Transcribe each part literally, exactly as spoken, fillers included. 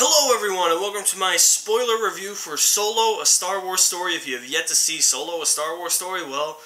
Hello everyone and welcome to my spoiler review for Solo, a Star Wars story. If you have yet to see Solo, a Star Wars story, well,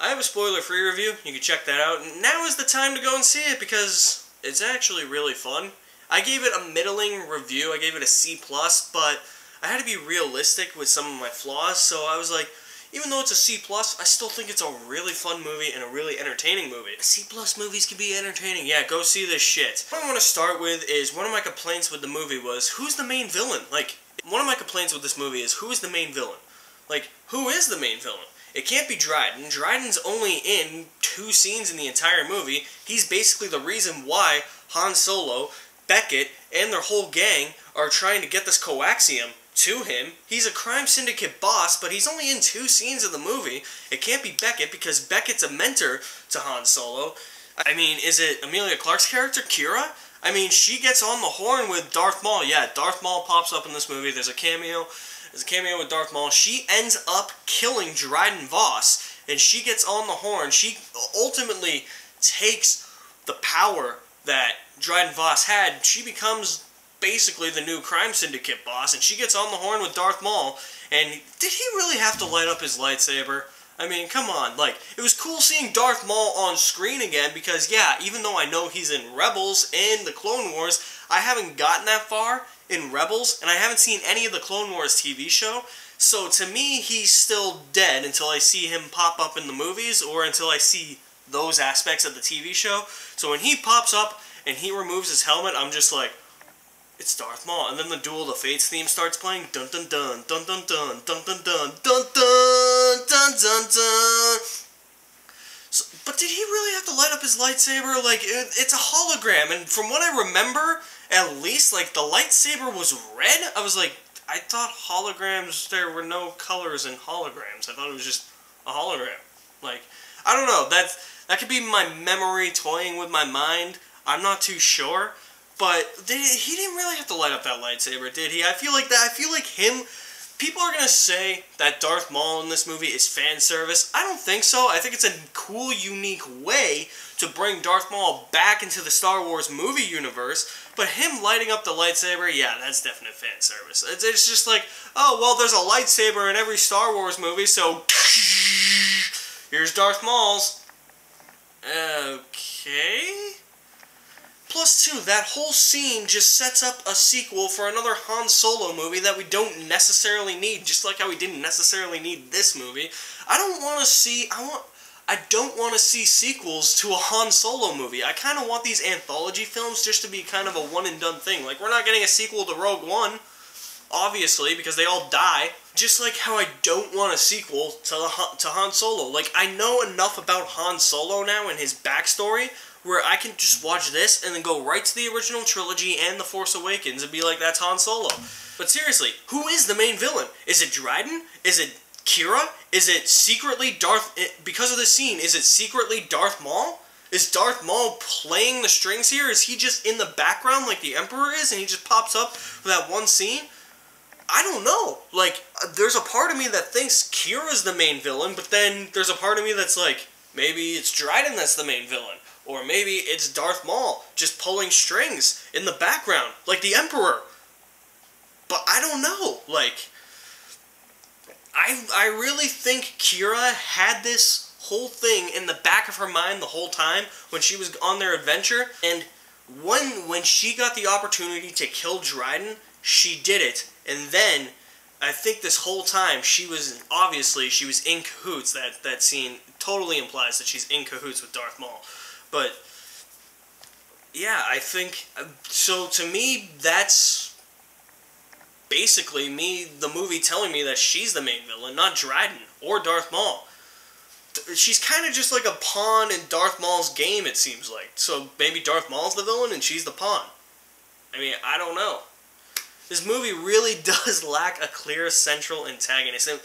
I have a spoiler-free review. You can check that out. Now is the time to go and see it because it's actually really fun. I gave it a middling review. I gave it a C plus, but I had to be realistic with some of my flaws, so I was like, even though it's a C plus, I still think it's a really fun movie and a really entertaining movie. C plus movies can be entertaining. Yeah, go see this shit. What I want to start with is one of my complaints with the movie was, who's the main villain? Like, one of my complaints with this movie is, who is the main villain? Like, who is the main villain? It can't be Dryden. Dryden's only in two scenes in the entire movie. He's basically the reason why Han Solo, Beckett, and their whole gang are trying to get this coaxium to him. He's a crime syndicate boss, but he's only in two scenes of the movie. It can't be Beckett, because Beckett's a mentor to Han Solo. I mean, is it Emilia Clarke's character, Kira? I mean, she gets on the horn with Darth Maul. Yeah, Darth Maul pops up in this movie. There's a cameo. There's a cameo with Darth Maul. She ends up killing Dryden Vos, and she gets on the horn. She ultimately takes the power that Dryden Vos had. She becomes basically the new crime syndicate boss, and she gets on the horn with Darth Maul, and did he really have to light up his lightsaber? I mean, come on, like, it was cool seeing Darth Maul on screen again, because, yeah, even though I know he's in Rebels and the Clone Wars, I haven't gotten that far in Rebels, and I haven't seen any of the Clone Wars T V show, so to me, he's still dead until I see him pop up in the movies, or until I see those aspects of the T V show, so when he pops up and he removes his helmet, I'm just like, it's Darth Maul, and then the Duel of the Fates theme starts playing. Dun dun dun dun dun dun dun dun dun dun dun dun dun dun. So, but did he really have to light up his lightsaber? Like, it, it's a hologram, and from what I remember, at least, like, the lightsaber was red. I was like, I thought holograms, there were no colors in holograms. I thought it was just a hologram. Like, I don't know. That that could be my memory toying with my mind. I'm not too sure. But they, he didn't really have to light up that lightsaber, did he? I feel like that. I feel like him. People are gonna say that Darth Maul in this movie is fan service. I don't think so. I think it's a cool, unique way to bring Darth Maul back into the Star Wars movie universe. But him lighting up the lightsaber, yeah, that's definite fan service. It's, it's just like, oh well, there's a lightsaber in every Star Wars movie, so here's Darth Maul's. Okay. Plus, too, that whole scene just sets up a sequel for another Han Solo movie that we don't necessarily need, just like how we didn't necessarily need this movie. I don't want to see... I want... I don't want to see sequels to a Han Solo movie. I kind of want these anthology films just to be kind of a one-and-done thing. Like, we're not getting a sequel to Rogue One, obviously, because they all die. Just like how I don't want a sequel to, the, to Han Solo. Like, I know enough about Han Solo now and his backstory where I can just watch this and then go right to the original trilogy and The Force Awakens and be like, that's Han Solo. But seriously, who is the main villain? Is it Dryden? Is it Kira? Is it secretly Darth... Because of this scene, is it secretly Darth Maul? Is Darth Maul playing the strings here? Is he just in the background like the Emperor is and he just pops up for that one scene? I don't know. Like, there's a part of me that thinks Kira's the main villain, but then there's a part of me that's like, maybe it's Dryden that's the main villain. Or maybe it's Darth Maul just pulling strings in the background, like the Emperor. But I don't know. Like, I, I really think Kira had this whole thing in the back of her mind the whole time when she was on their adventure. And when, when she got the opportunity to kill Dryden, she did it. And then, I think this whole time, she was, obviously, she was in cahoots. That, that scene totally implies that she's in cahoots with Darth Maul. But, yeah, I think, so to me, that's basically me, the movie telling me that she's the main villain, not Dryden or Darth Maul. She's kind of just like a pawn in Darth Maul's game, it seems like. So maybe Darth Maul's the villain and she's the pawn. I mean, I don't know. This movie really does lack a clear central antagonist. And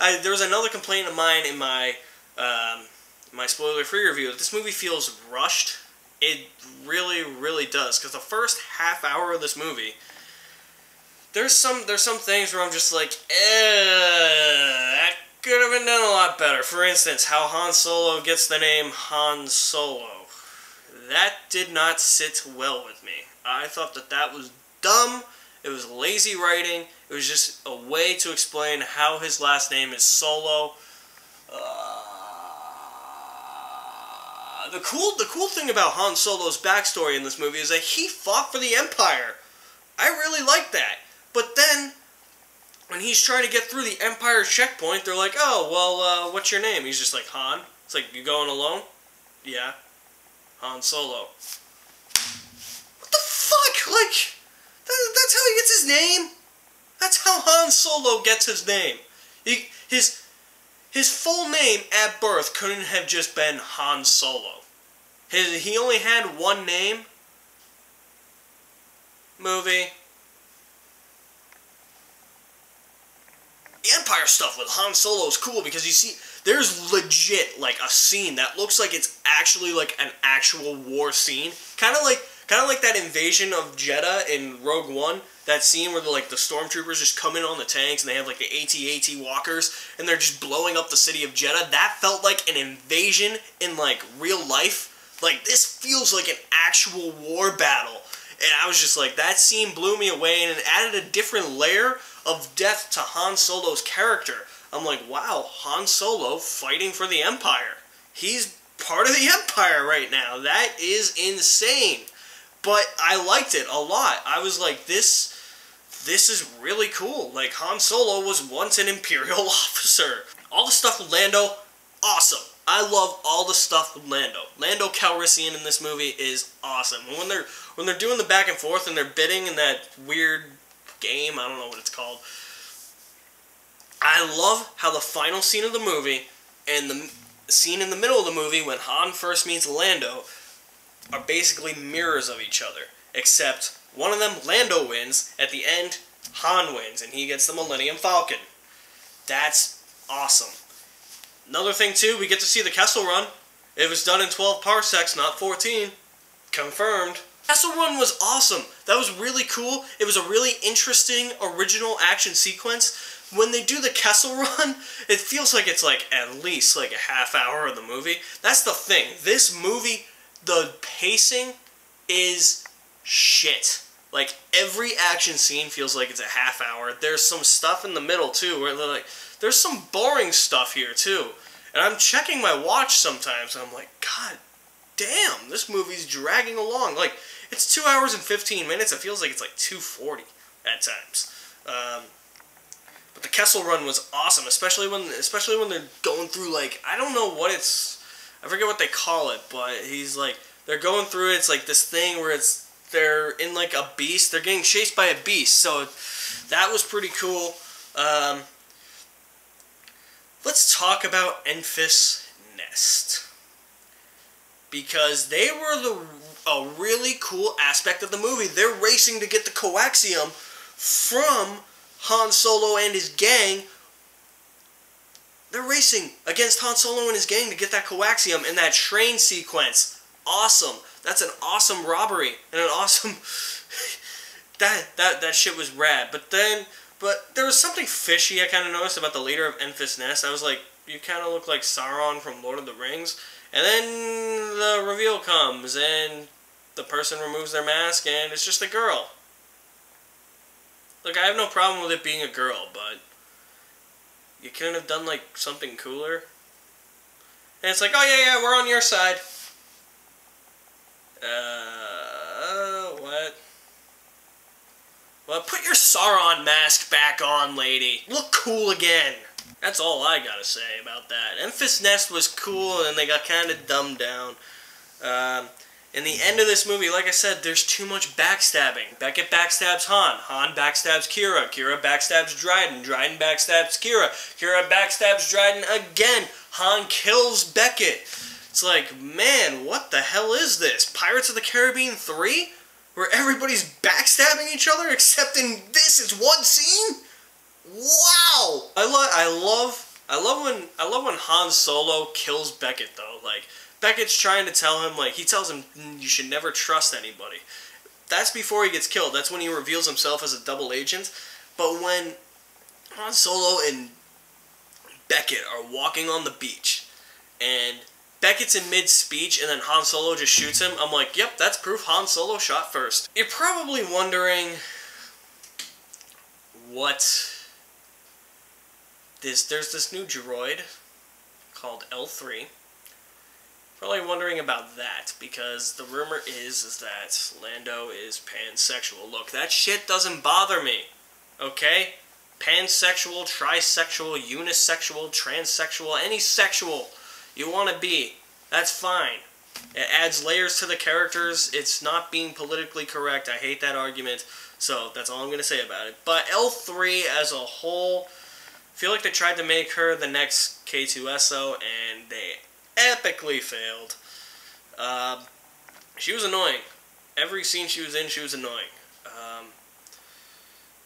I, there was another complaint of mine in my... Um, my spoiler-free review, this movie feels rushed. It really, really does. Because the first half hour of this movie, there's some there's some things where I'm just like, that could have been done a lot better. For instance, how Han Solo gets the name Han Solo. That did not sit well with me. I thought that that was dumb. It was lazy writing. It was just a way to explain how his last name is Solo. Uh, the cool the cool thing about Han Solo's backstory in this movie is that he fought for the Empire. I really like that. But then, when he's trying to get through the Empire checkpoint, they're like, oh, well, uh, what's your name? He's just like, Han. It's like, you going alone? Yeah. Han Solo. What the fuck? Like, that, that's how he gets his name? That's how Han Solo gets his name. He, his, his full name at birth couldn't have just been Han Solo. His, he only had one name. Movie. The Empire stuff with Han Solo is cool because you see, there's legit like a scene that looks like it's actually like an actual war scene. Kind of like, kind of like that invasion of Jedha in Rogue One. That scene where the, like the stormtroopers just come in on the tanks and they have like the AT-AT walkers and they're just blowing up the city of Jedha. That felt like an invasion in like real life. Like this feels like an actual war battle. And I was just like, that scene blew me away, and it added a different layer of depth to Han Solo's character. I'm like, wow, Han Solo fighting for the Empire. He's part of the Empire right now. That is insane. But I liked it a lot. I was like, this this is really cool. Like, Han Solo was once an Imperial officer. All the stuff with Lando, awesome. I love all the stuff with Lando. Lando Calrissian in this movie is awesome. And when they're when they're doing the back and forth and they're bidding in that weird game, I don't know what it's called. I love how the final scene of the movie and the scene in the middle of the movie when Han first meets Lando are basically mirrors of each other. Except one of them, Lando wins. At the end, Han wins and he gets the Millennium Falcon. That's awesome. Another thing, too, we get to see the Kessel Run. It was done in twelve parsecs, not fourteen. Confirmed. Kessel Run was awesome. That was really cool. It was a really interesting, original action sequence. When they do the Kessel Run, it feels like it's, like, at least, like, a half hour of the movie. That's the thing. This movie, the pacing is shit. Like, every action scene feels like it's a half hour. There's some stuff in the middle, too, where they're like... There's some boring stuff here, too. And I'm checking my watch sometimes, and I'm like, God damn, this movie's dragging along. Like, it's two hours and fifteen minutes. It feels like it's like two forty at times. Um, but the Kessel Run was awesome, especially when especially when they're going through, like, I don't know what it's... I forget what they call it, but he's like... They're going through it. It's like this thing where it's... They're in, like, a beast. They're getting chased by a beast. So that was pretty cool. Um... Let's talk about Enfys Nest. Because they were the a really cool aspect of the movie. They're racing to get the coaxium from Han Solo and his gang. They're racing against Han Solo and his gang to get that coaxium in that train sequence. Awesome. That's an awesome robbery. And an awesome... that, that, that shit was rad. But then... But there was something fishy I kind of noticed about the leader of Enfys Nest. I was like, you kind of look like Sauron from Lord of the Rings. And then the reveal comes, and the person removes their mask, and it's just a girl. Look, I have no problem with it being a girl, but you couldn't have done, like, something cooler? And it's like, oh, yeah, yeah, we're on your side. Uh, what? Well, put your Sauron mask back on, lady. Look cool again. That's all I gotta say about that. Enfys Nest was cool, and they got kind of dumbed down. Um, in the end of this movie, like I said, there's too much backstabbing. Beckett backstabs Han. Han backstabs Kira. Kira backstabs Dryden. Dryden backstabs Kira. Kira backstabs Dryden again. Han kills Beckett. It's like, man, what the hell is this? Pirates of the Caribbean three? Where everybody's backstabbing each other, except in this is one scene. Wow! I love, I love, I love when, I love when Han Solo kills Beckett though. Like Beckett's trying to tell him, like he tells him, you should never trust anybody. That's before he gets killed. That's when he reveals himself as a double agent. But when Han Solo and Beckett are walking on the beach, and Beckett's in mid-speech, and then Han Solo just shoots him. I'm like, yep, that's proof Han Solo shot first. You're probably wondering, what this there's this new droid called L three. Probably wondering about that, because the rumor is is that Lando is pansexual. Look, that shit doesn't bother me, okay? Pansexual, trisexual, unisexual, transsexual, any sexual you want to be, that's fine. It adds layers to the characters. It's not being politically correct. I hate that argument, so that's all I'm going to say about it. But L three as a whole, I feel like they tried to make her the next K two S O, and they epically failed. Um, she was annoying. Every scene she was in, she was annoying. Um,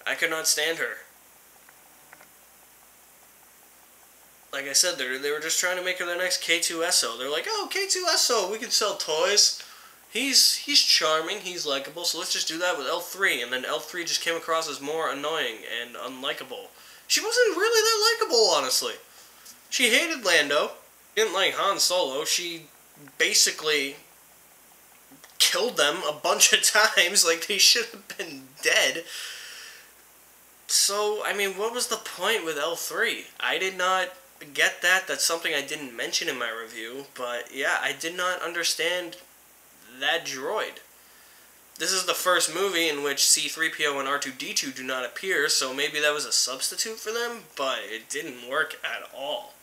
I could not stand her. Like I said, they they were just trying to make her the next K two S O. They're like, oh, K two S O, we can sell toys. He's he's charming, he's likable, so let's just do that with L three. And then L three just came across as more annoying and unlikable. She wasn't really that likable, honestly. She hated Lando. Didn't like Han Solo. She basically killed them a bunch of times. Like, they should have been dead. So, I mean, what was the point with L three? I did not get that. That's something I didn't mention in my review. But, yeah, I did not understand that droid. This is the first movie in which C three P O and R two D two do not appear, so maybe that was a substitute for them, but it didn't work at all.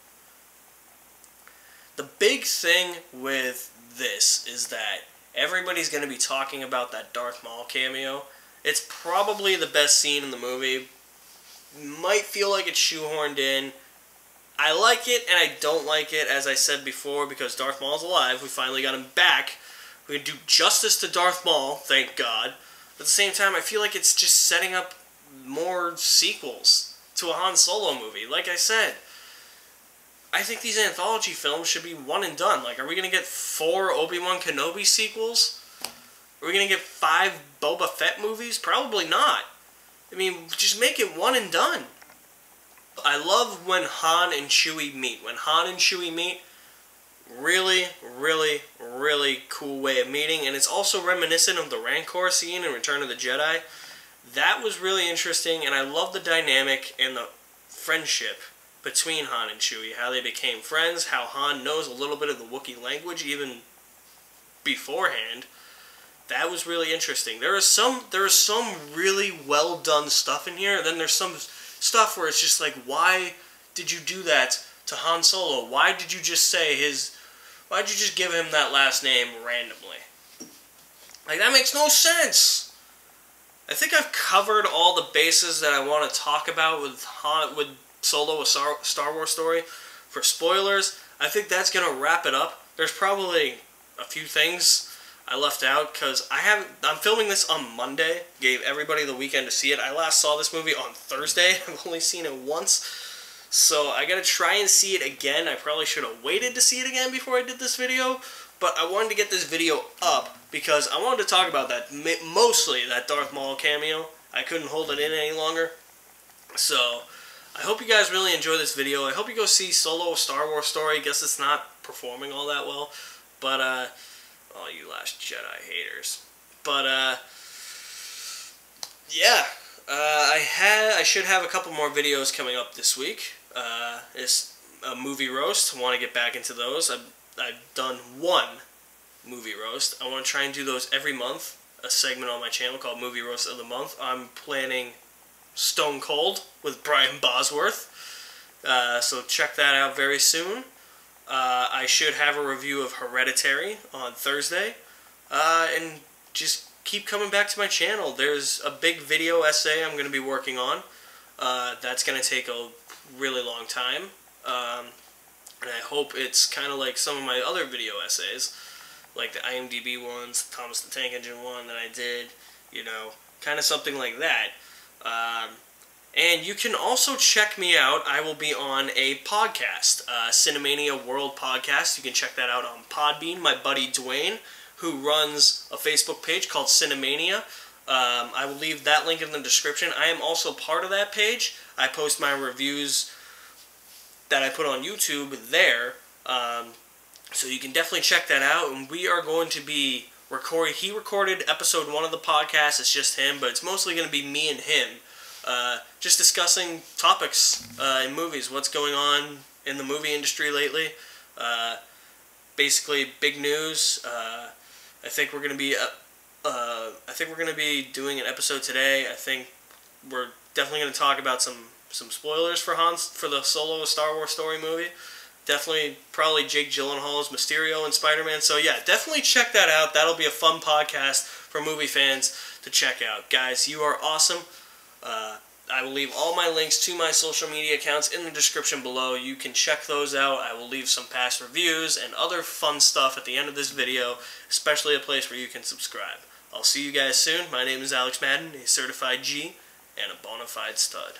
The big thing with this is that everybody's going to be talking about that Darth Maul cameo. It's probably the best scene in the movie. Might feel like it's shoehorned in. I like it and I don't like it, as I said before, because Darth Maul's alive. We finally got him back. We can do justice to Darth Maul, thank God. But at the same time, I feel like it's just setting up more sequels to a Han Solo movie. Like I said, I think these anthology films should be one and done. Like, are we going to get four Obi-Wan Kenobi sequels? Are we going to get five Boba Fett movies? Probably not. I mean, just make it one and done. I love when Han and Chewie meet. When Han and Chewie meet, really, really, really cool way of meeting. And it's also reminiscent of the Rancor scene in Return of the Jedi. That was really interesting, and I love the dynamic and the friendship between Han and Chewie, how they became friends, how Han knows a little bit of the Wookiee language even beforehand. That was really interesting. There is some there is some really well done stuff in here, and then there's some stuff where it's just like, why did you do that to Han Solo? Why did you just say his why did you just give him that last name randomly? Like, that makes no sense. I think I've covered all the bases that I want to talk about with Han with Solo, a Star Wars story. For spoilers, I think that's going to wrap it up. There's probably a few things I left out, because I haven't, I'm filming this on Monday. Gave everybody the weekend to see it. I last saw this movie on Thursday. I've only seen it once. So I got to try and see it again. I probably should have waited to see it again before I did this video. But I wanted to get this video up because I wanted to talk about that, mostly that Darth Maul cameo. I couldn't hold it in any longer. So I hope you guys really enjoy this video. I hope you go see Solo, Star Wars Story. I guess it's not performing all that well. But, uh, all you Last Jedi haters. But, uh, yeah. Uh, I had, I should have a couple more videos coming up this week. Uh, it's a movie roast. I want to get back into those. I've, I've done one movie roast. I want to try and do those every month. A segment on my channel called Movie Roast of the Month. I'm planning Stone Cold with Brian Bosworth. Uh, so check that out very soon. Uh, I should have a review of Hereditary on Thursday. Uh, and just keep coming back to my channel. There's a big video essay I'm going to be working on. Uh, that's going to take a really long time. Um, and I hope it's kind of like some of my other video essays, like the I M D B ones, Thomas the Tank Engine one that I did, you know, kind of something like that. Um, and you can also check me out. I will be on a podcast, uh, Cinemania World Podcast. You can check that out on Podbean. My buddy Dwayne, who runs a Facebook page called Cinemania. Um, I will leave that link in the description. I am also part of that page. I post my reviews that I put on YouTube there. Um, so you can definitely check that out. And we are going to be Record, he recorded episode one of the podcast. It's just him, but it's mostly going to be me and him uh, just discussing topics uh, in movies, what's going on in the movie industry lately, uh, basically big news. Uh, I think we're going to be uh, uh, I think we're going to be doing an episode today. I think we're definitely going to talk about some some spoilers for Han for the Solo Star Wars story movie. Definitely, probably Jake Gyllenhaal's Mysterio and Spider-Man. So yeah, definitely check that out. That'll be a fun podcast for movie fans to check out. Guys, you are awesome. Uh, I will leave all my links to my social media accounts in the description below. You can check those out. I will leave some past reviews and other fun stuff at the end of this video, especially a place where you can subscribe. I'll see you guys soon. My name is Alex Madden, a certified G and a bona fide stud.